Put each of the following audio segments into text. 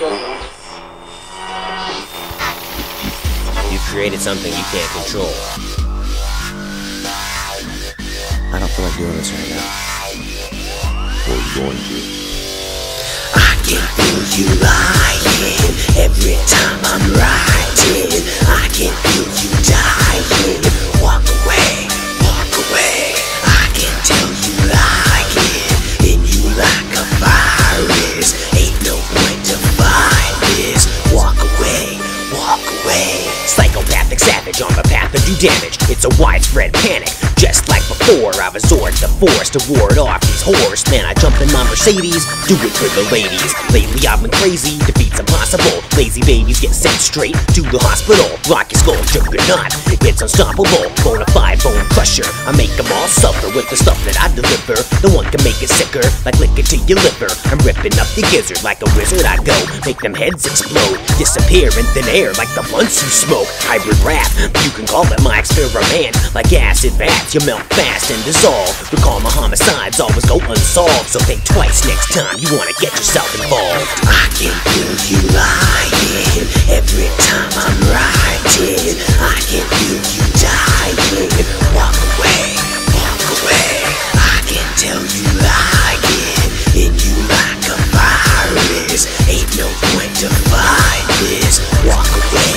You created something you can't control. I don't feel like doing this right now. What are you going to do? I can feel you lying every time I'm riding. I can feel you dying. Walk away, walk away. I can tell you like it, in you like a virus. Ain't no point to fight this. Walk away, walk away. Psychopathic savage on the path of do damage. It's a widespread panic. Just like before, I resort to force to ward off these whores. Man, I jump in my Mercedes, do it for the ladies. Lately I've been crazy, defeat's impossible. Lazy babies get sent straight to the hospital. Rock your skull, juggernaut, it's unstoppable. Bonafide bone crusher, I make them all suffer with the stuff that I deliver. No one can make it sicker, like liquor to your liver. I'm ripping up the gizzard like a wizard I go. Make them heads explode, disappear in thin air like the blunts you smoke. Hybrid rap, you can call it my experiment. Like acid baths, you melt fast and dissolve. Recall my homicides always go unsolved. So think twice next time you wanna get yourself involved. I can feel you lying every time I'm riding. I can feel you dying. Walk away, walk away. I can tell you like it, in you like a virus. Ain't no point to fight this. Walk away,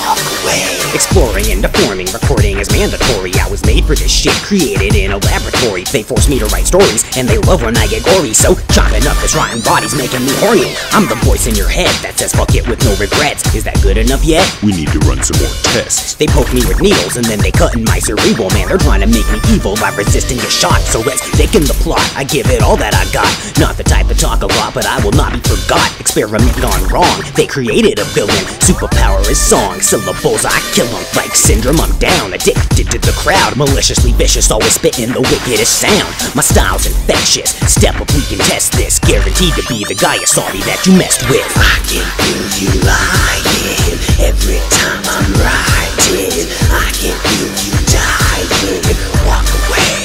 walk away. Exploring and deforming, recording is mandatory. I was made for this shit, created in a laboratory. They force me to write stories, and they love when I get gory. So chopping up this rotten body's making me horny. I'm the voice in your head that says fuck it with no regrets. Is that good enough yet? We need to run some more tests. They poke me with needles, and then they cut in my cerebral. Man, they're trying to make me evil by resisting a shot. So let's thicken the plot, I give it all that I got. Not the type to talk a lot, but I will not be forgot. Experiment gone wrong, they created a villain. Superpower is song, syllables I kill them. Like syndrome, I'm down, addicted to the crowd. Maliciously vicious, always spitting the wickedest sound. My style's infectious, step up, we can test this. Guaranteed to be the guy you saw me that you messed with. I can feel you lying every time I'm riding. I can feel you dying. Walk away.